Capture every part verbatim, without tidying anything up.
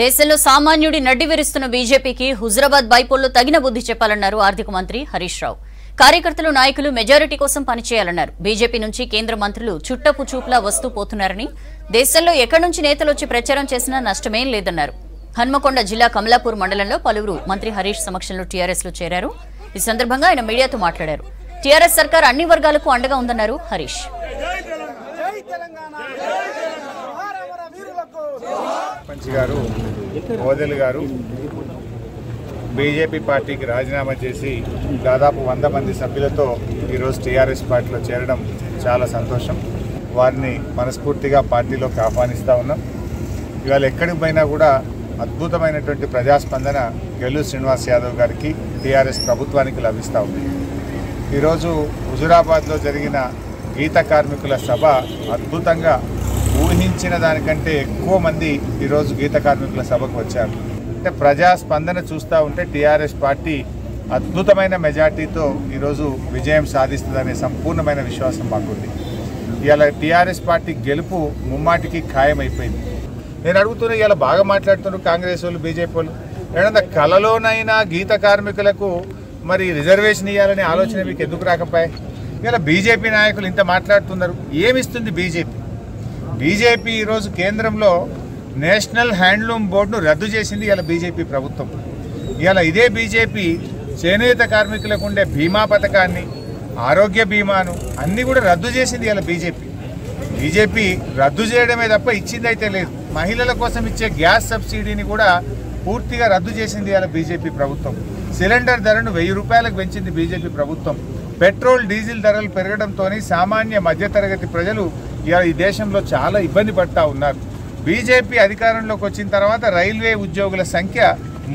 దేశంలో సామాన్యుడి నడ్డివిరుస్తున్న బీజేపీకి హుజరాబాద్ బైపోల్లో తగిన బుద్ధి చెప్పాలన్నారు ఆర్థిక మంత్రి హరీష్ రావు. కార్యకర్తలు నాయకులు మెజారిటీ కోసం పని చేయాలన్నారు. బీజేపీ నుంచి కేంద్ర మంత్రులు చుట్టపు చూపులా వస్తూ పోతున్నారని, దేశంలో ఎక్కడి నుంచి నేతలు వచ్చి ప్రచారం చేసినా నష్టమేం లేదన్నారు. హన్మకొండ జిల్లా కమలాపూర్ మండలంలో పలువురు మంత్రి హరీష్ సమక్షంలో టీఆర్ఎస్ లో చేరారు. ఈ సందర్భంగా ఆయన మీడియాతో మాట్లాడారు. టీఆర్ఎస్ సర్కార్ అన్ని వర్గాలకు అండగా ఉందన్నారు హరీష్. పంచి గారు, మోదీ గారు బీజేపీ పార్టీకి రాజీనామా చేసి దాదాపు వంద మంది సభ్యులతో ఈరోజు టీఆర్ఎస్ పార్టీలో చేరడం చాలా సంతోషం. వారిని మనస్ఫూర్తిగా పార్టీలోకి ఆహ్వానిస్తూ ఉన్నాం. ఇవాళ ఎక్కడికి పోయినా కూడా అద్భుతమైనటువంటి ప్రజాస్పందన గెల్లు శ్రీనివాస్ యాదవ్ గారికి, టీఆర్ఎస్ ప్రభుత్వానికి లభిస్తూ ఉంది. ఈరోజు హుజురాబాద్లో జరిగిన గీత కార్మికుల సభ అద్భుతంగా, ఊహించిన దానికంటే ఎక్కువ మంది ఈరోజు గీత కార్మికుల సభకు వచ్చారు. అంటే ప్రజాస్పందన చూస్తూ ఉంటే టీఆర్ఎస్ పార్టీ అద్భుతమైన మెజార్టీతో ఈరోజు విజయం సాధిస్తుందనే సంపూర్ణమైన విశ్వాసం మాకుంది. ఇవాళ టీఆర్ఎస్ పార్టీ గెలుపు ముమ్మాటికి ఖాయమైపోయింది. నేను అడుగుతున్నా, ఇవాళ బాగా మాట్లాడుతున్నారు కాంగ్రెస్ వాళ్ళు, బీజేపీ వాళ్ళు. ఏదన్నా కళలోనైనా గీత కార్మికులకు మరి రిజర్వేషన్ ఇవ్వాలనే ఆలోచన మీకు ఎందుకు రాకపోయాయి? ఇవాళ బీజేపీ నాయకులు ఇంత మాట్లాడుతున్నారు, ఏమిస్తుంది బీజేపీ? బీజేపీ ఈరోజు కేంద్రంలో నేషనల్ హ్యాండ్లూమ్ బోర్డును రద్దు చేసింది ఇలా బీజేపీ ప్రభుత్వం. ఇలా ఇదే బీజేపీ చేనేత కార్మికులకు ఉండే బీమా పథకాన్ని, ఆరోగ్య బీమాను అన్నీ కూడా రద్దు చేసింది ఇలా బీజేపీ. బీజేపీ రద్దు చేయడమే తప్ప ఇచ్చిందైతే లేదు. మహిళల కోసం ఇచ్చే గ్యాస్ సబ్సిడీని కూడా పూర్తిగా రద్దు చేసింది ఇలా బీజేపీ ప్రభుత్వం. సిలిండర్ ధరను వెయ్యి రూపాయలకు పెంచింది బీజేపీ ప్రభుత్వం. పెట్రోల్ డీజిల్ ధరలు పెరగడంతో సామాన్య మధ్యతరగతి ప్రజలు ఇలా ఈ దేశంలో చాలా ఇబ్బంది పడతా ఉన్నారు. బీజేపీ అధికారంలోకి వచ్చిన తర్వాత రైల్వే ఉద్యోగుల సంఖ్య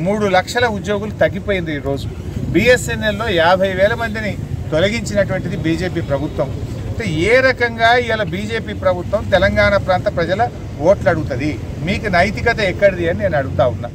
మూడు లక్షల ఉద్యోగులు తగ్గిపోయింది. ఈరోజు బీఎస్ఎన్ఎల్లో యాభై వేల మందిని తొలగించినటువంటిది బీజేపీ ప్రభుత్వం. అంటే ఏ రకంగా ఇలా బీజేపీ ప్రభుత్వం తెలంగాణ ప్రాంత ప్రజల ఓట్లు అడుగుతుంది, మీకు నైతికత ఎక్కడిది అని నేను అడుగుతా ఉన్నా.